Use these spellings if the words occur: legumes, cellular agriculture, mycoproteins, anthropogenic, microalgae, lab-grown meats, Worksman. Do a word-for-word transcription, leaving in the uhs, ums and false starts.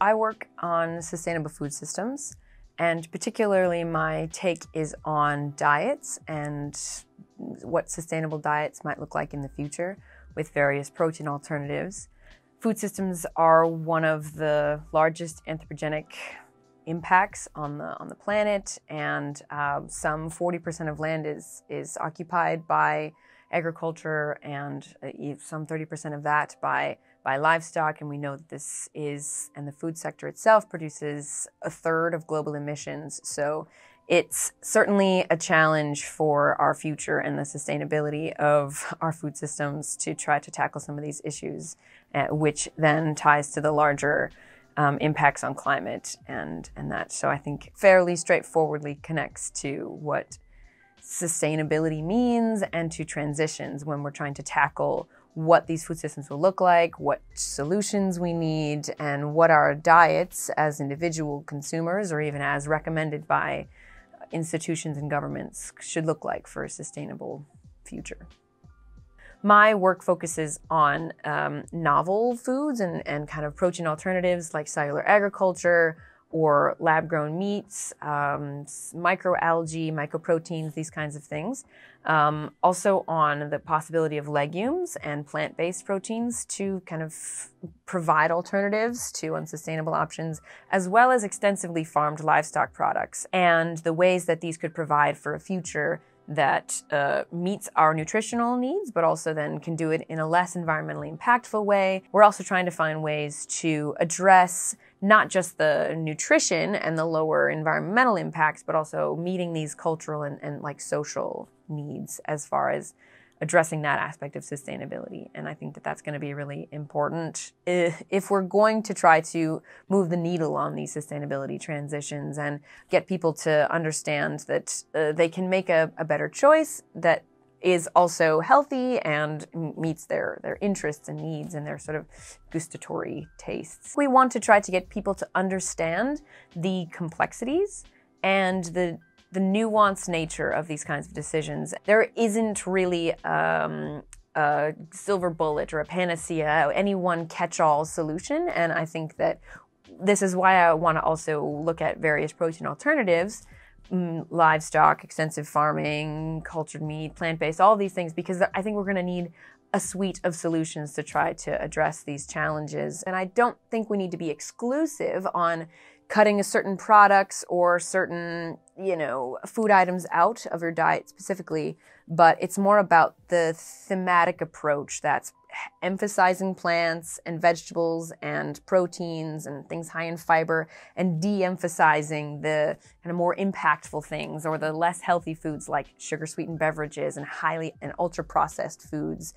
I work on sustainable food systems, and particularly my take is on diets and what sustainable diets might look like in the future with various protein alternatives. Food systems are one of the largest anthropogenic impacts on the, on the planet, and uh, some forty percent of land is, is occupied by agriculture, and some thirty percent of that by, by livestock. And we know that this is, and the food sector itself produces a third of global emissions. So it's certainly a challenge for our future and the sustainability of our food systems to try to tackle some of these issues, uh, which then ties to the larger um, impacts on climate and, and that. So I think fairly straightforwardly connects to what sustainability means and to transitions when we're trying to tackle what these food systems will look like, what solutions we need, and what our diets as individual consumers or even as recommended by institutions and governments should look like for a sustainable future. My work focuses on um, novel foods and, and kind of protein alternatives like cellular agriculture, or lab-grown meats, um, microalgae, mycoproteins, these kinds of things. Um, also on the possibility of legumes and plant-based proteins to kind of provide alternatives to unsustainable options, as well as extensively farmed livestock products and the ways that these could provide for a future that uh, meets our nutritional needs, but also then can do it in a less environmentally impactful way. We're also trying to find ways to address not just the nutrition and the lower environmental impacts, but also meeting these cultural and, and like social needs as far as addressing that aspect of sustainability. And I think that that's going to be really important if we're going to try to move the needle on these sustainability transitions and get people to understand that uh, they can make a, a better choice that is also healthy and meets their, their interests and needs and their sort of gustatory tastes. We want to try to get people to understand the complexities and the the nuanced nature of these kinds of decisions. There isn't really um, a silver bullet or a panacea, any one catch-all solution. And I think that this is why I want to also look at various protein alternatives, mm, livestock, extensive farming, cultured meat, plant-based, all these things, because I think we're going to need a suite of solutions to try to address these challenges. And I don't think we need to be exclusive on cutting a certain products or certain, you know, food items out of your diet specifically, but it's more about the thematic approach that's emphasizing plants and vegetables and proteins and things high in fiber, and de-emphasizing the kind of more impactful things or the less healthy foods like sugar-sweetened beverages and highly and ultra-processed foods.